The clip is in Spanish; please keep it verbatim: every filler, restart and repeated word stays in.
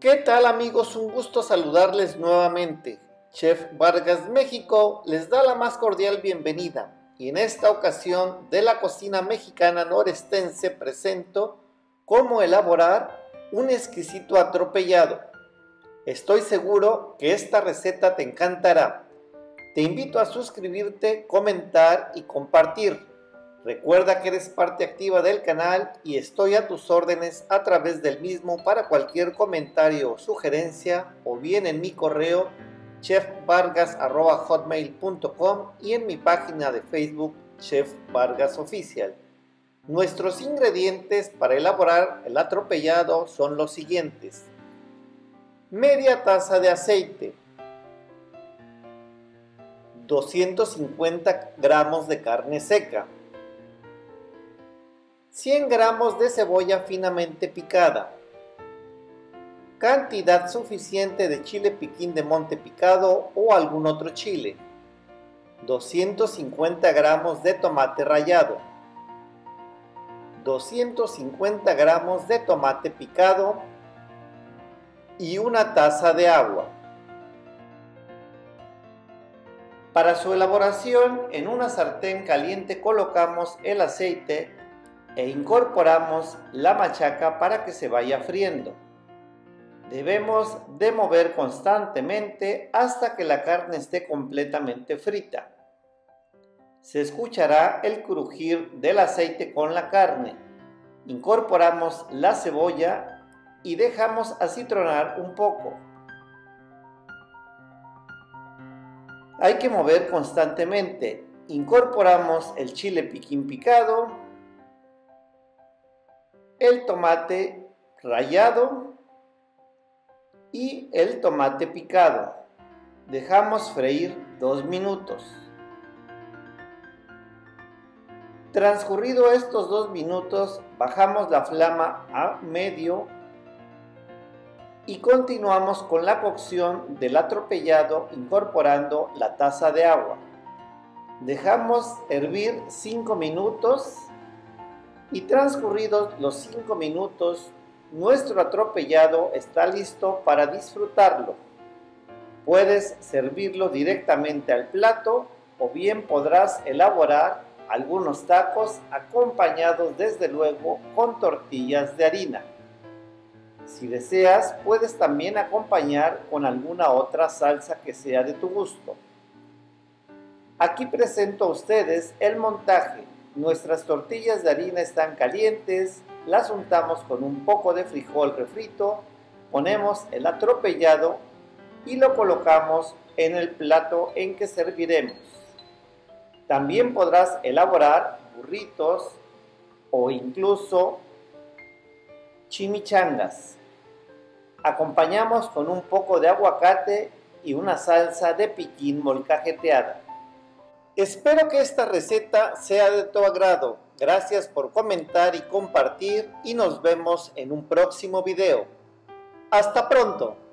¿Qué tal, amigos? Un gusto saludarles nuevamente. Chef Vargas México les da la más cordial bienvenida y en esta ocasión de la cocina mexicana norestense presento cómo elaborar un exquisito atropellado. Estoy seguro que esta receta te encantará. Te invito a suscribirte, comentar y compartir. Recuerda que eres parte activa del canal y estoy a tus órdenes a través del mismo para cualquier comentario o sugerencia, o bien en mi correo chef vargas arroba hotmail punto com y en mi página de Facebook Chef Vargas Oficial. Nuestros ingredientes para elaborar el atropellado son los siguientes: media taza de aceite, doscientos cincuenta gramos de carne seca, cien gramos de cebolla finamente picada, cantidad suficiente de chile piquín de monte picado o algún otro chile, doscientos cincuenta gramos de tomate rallado, doscientos cincuenta gramos de tomate picado y una taza de agua. Para su elaboración, en una sartén caliente colocamos el aceite e incorporamos la machaca para que se vaya friendo. Debemos de mover constantemente hasta que la carne esté completamente frita. Se escuchará el crujir del aceite con la carne. Incorporamos la cebolla y dejamos acitronar un poco. Hay que mover constantemente. Incorporamos el chile piquín picado, el tomate rallado y el tomate picado. Dejamos freír dos minutos. Transcurrido estos dos minutos, bajamos la flama a medio y continuamos con la cocción del atropellado incorporando la taza de agua. Dejamos hervir cinco minutos y transcurridos los cinco minutos, nuestro atropellado está listo para disfrutarlo. Puedes servirlo directamente al plato o bien podrás elaborar algunos tacos acompañados desde luego con tortillas de harina. Si deseas, puedes también acompañar con alguna otra salsa que sea de tu gusto. Aquí presento a ustedes el montaje. Nuestras tortillas de harina están calientes, las untamos con un poco de frijol refrito, ponemos el atropellado y lo colocamos en el plato en que serviremos. También podrás elaborar burritos o incluso chimichangas. Acompañamos con un poco de aguacate y una salsa de piquín molcajeteada. Espero que esta receta sea de tu agrado. Gracias por comentar y compartir y nos vemos en un próximo video. ¡Hasta pronto!